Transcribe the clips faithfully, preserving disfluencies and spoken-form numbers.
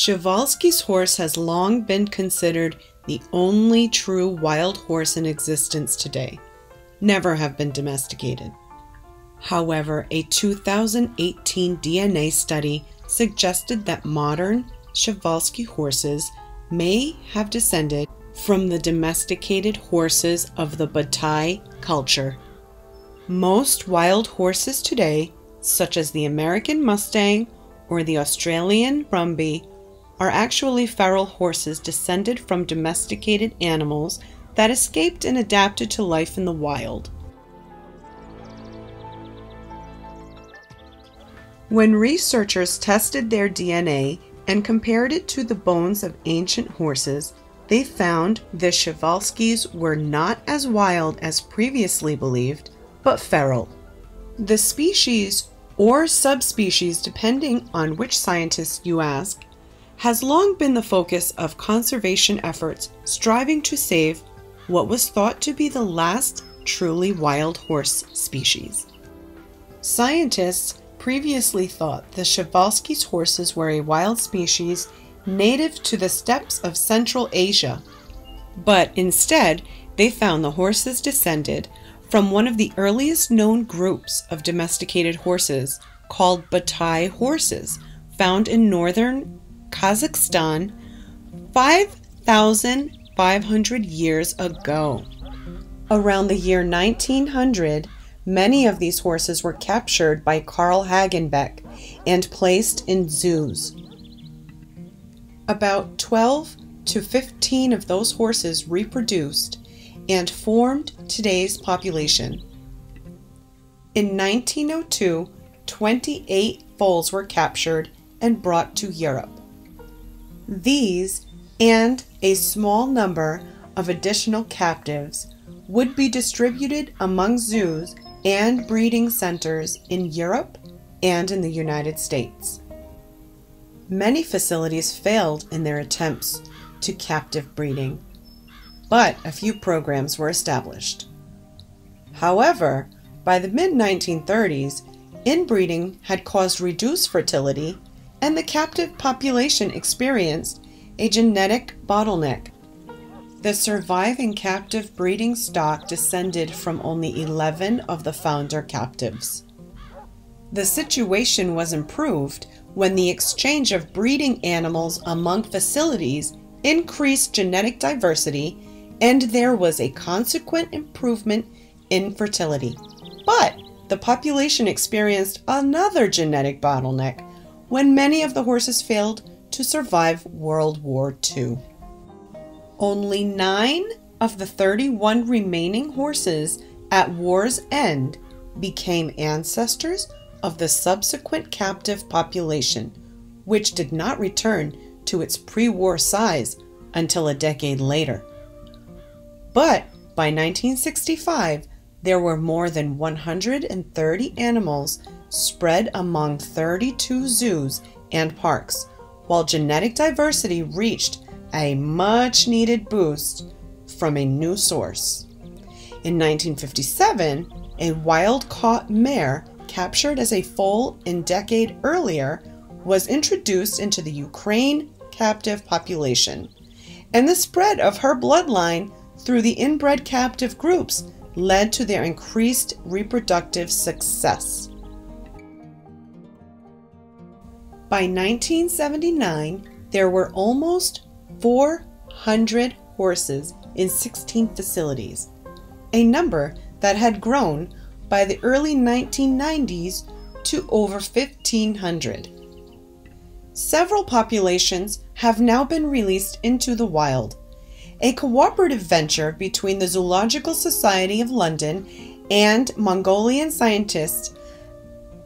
Przewalski's horse has long been considered the only true wild horse in existence today. Never have been domesticated. However, a two thousand eighteen D N A study suggested that modern Przewalski horses may have descended from the domesticated horses of the Botai culture. Most wild horses today, such as the American Mustang or the Australian Brumby, are actually feral horses descended from domesticated animals that escaped and adapted to life in the wild. When researchers tested their D N A and compared it to the bones of ancient horses, they found the Przewalskis were not as wild as previously believed, but feral. The species, or subspecies depending on which scientist you ask, has long been the focus of conservation efforts striving to save what was thought to be the last truly wild horse species. Scientists previously thought the Przewalski's horses were a wild species native to the steppes of Central Asia, but instead they found the horses descended from one of the earliest known groups of domesticated horses called Botai horses, found in northern Kazakhstan five thousand five hundred years ago. Around the year nineteen hundred, many of these horses were captured by Karl Hagenbeck and placed in zoos. About twelve to fifteen of those horses reproduced and formed today's population. In nineteen oh two, twenty-eight foals were captured and brought to Europe. These and a small number of additional captives would be distributed among zoos and breeding centers in Europe and in the United States. Many facilities failed in their attempts to captive breeding, but a few programs were established. However, by the mid nineteen thirties, inbreeding had caused reduced fertility, and the captive population experienced a genetic bottleneck. The surviving captive breeding stock descended from only eleven of the founder captives. The situation was improved when the exchange of breeding animals among facilities increased genetic diversity, and there was a consequent improvement in fertility. But the population experienced another genetic bottleneck when many of the horses failed to survive World War Two. Only nine of the thirty-one remaining horses at war's end became ancestors of the subsequent captive population, which did not return to its pre-war size until a decade later. But by nineteen sixty-five, there were more than one hundred thirty animals spread among thirty-two zoos and parks, while genetic diversity reached a much-needed boost from a new source. In nineteen fifty-seven, a wild-caught mare captured as a foal a decade earlier was introduced into the Ukraine captive population, and the spread of her bloodline through the inbred captive groups led to their increased reproductive success. By nineteen seventy-nine, there were almost four hundred horses in sixteen facilities, a number that had grown by the early nineteen nineties to over fifteen hundred. Several populations have now been released into the wild. A cooperative venture between the Zoological Society of London and Mongolian scientists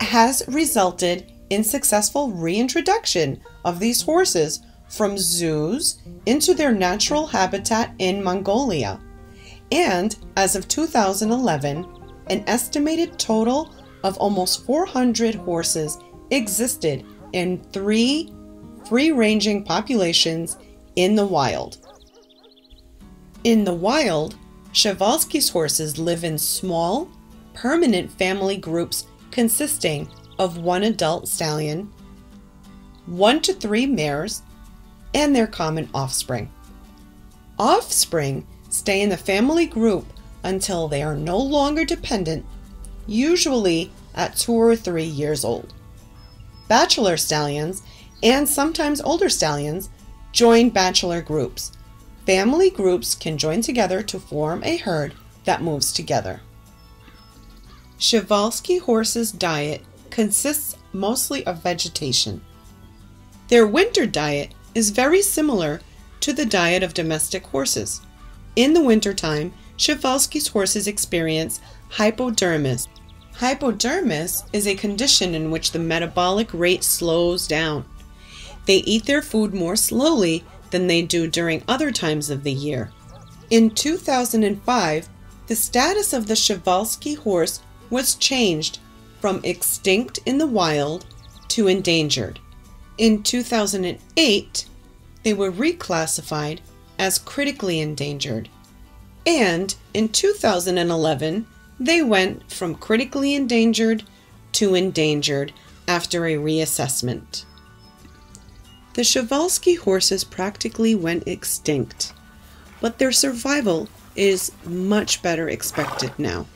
has resulted in successful reintroduction of these horses from zoos into their natural habitat in Mongolia. And as of two thousand eleven, an estimated total of almost four hundred horses existed in three free-ranging populations in the wild. In the wild, Przewalski's horses live in small, permanent family groups consisting of one adult stallion, one to three mares, and their common offspring. Offspring stay in the family group until they are no longer dependent, usually at two or three years old. Bachelor stallions, and sometimes older stallions, join bachelor groups. Family groups can join together to form a herd that moves together. Przewalski horses' diet consists mostly of vegetation. Their winter diet is very similar to the diet of domestic horses. In the wintertime, Przewalski's horses experience hypodermis. Hypodermis is a condition in which the metabolic rate slows down. They eat their food more slowly than they do during other times of the year. In two thousand five, the status of the Przewalski horse was changed from extinct in the wild to endangered. In two thousand eight, they were reclassified as critically endangered. And in two thousand eleven, they went from critically endangered to endangered after a reassessment. The Przewalski horses practically went extinct, but their survival is much better expected now.